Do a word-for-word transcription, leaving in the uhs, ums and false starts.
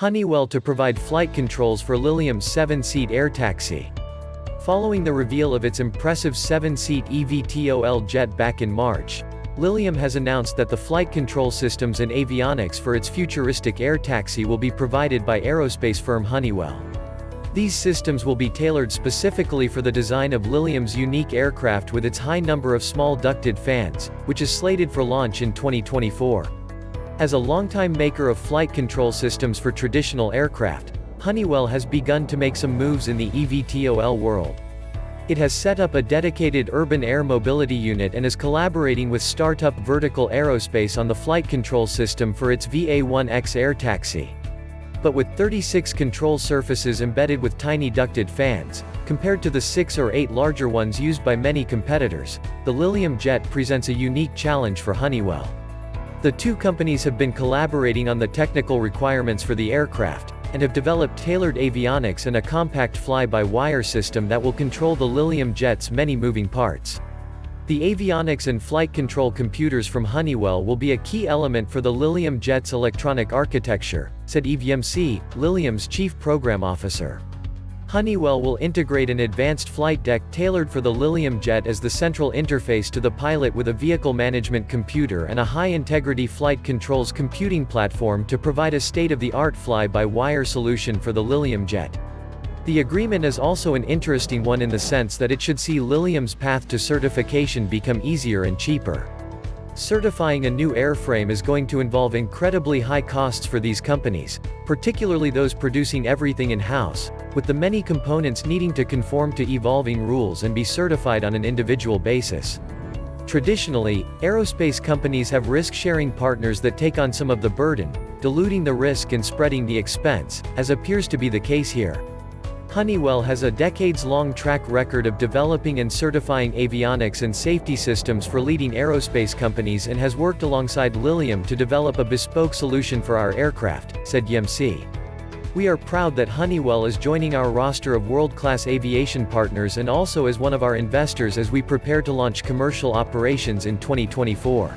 Honeywell to provide flight controls for Lilium's seven-seat air taxi. Following the reveal of its impressive seven-seat E V T O L jet back in March, Lilium has announced that the flight control systems and avionics for its futuristic air taxi will be provided by aerospace firm Honeywell. These systems will be tailored specifically for the design of Lilium's unique aircraft with its high number of small ducted fans, which is slated for launch in twenty twenty-four. As a longtime maker of flight control systems for traditional aircraft, Honeywell has begun to make some moves in the E V T O L world. It has set up a dedicated urban air mobility unit and is collaborating with startup Vertical Aerospace on the flight control system for its V A one X air taxi. But with thirty-six control surfaces embedded with tiny ducted fans, compared to the six or eight larger ones used by many competitors, the Lilium jet presents a unique challenge for Honeywell. The two companies have been collaborating on the technical requirements for the aircraft, and have developed tailored avionics and a compact fly-by-wire system that will control the Lilium jet's many moving parts. The avionics and flight control computers from Honeywell will be a key element for the Lilium jet's electronic architecture, said Yves Yemsi, Lilium's chief program officer. Honeywell will integrate an advanced flight deck tailored for the Lilium jet as the central interface to the pilot with a vehicle management computer and a high-integrity flight controls computing platform to provide a state-of-the-art fly-by-wire solution for the Lilium jet. The agreement is also an interesting one in the sense that it should see Lilium's path to certification become easier and cheaper. Certifying a new airframe is going to involve incredibly high costs for these companies, particularly those producing everything in-house, with the many components needing to conform to evolving rules and be certified on an individual basis. Traditionally, aerospace companies have risk-sharing partners that take on some of the burden, diluting the risk and spreading the expense, as appears to be the case here. Honeywell has a decades-long track record of developing and certifying avionics and safety systems for leading aerospace companies and has worked alongside Lilium to develop a bespoke solution for our aircraft, said Yemsi. We are proud that Honeywell is joining our roster of world-class aviation partners and also as one of our investors as we prepare to launch commercial operations in twenty twenty-four.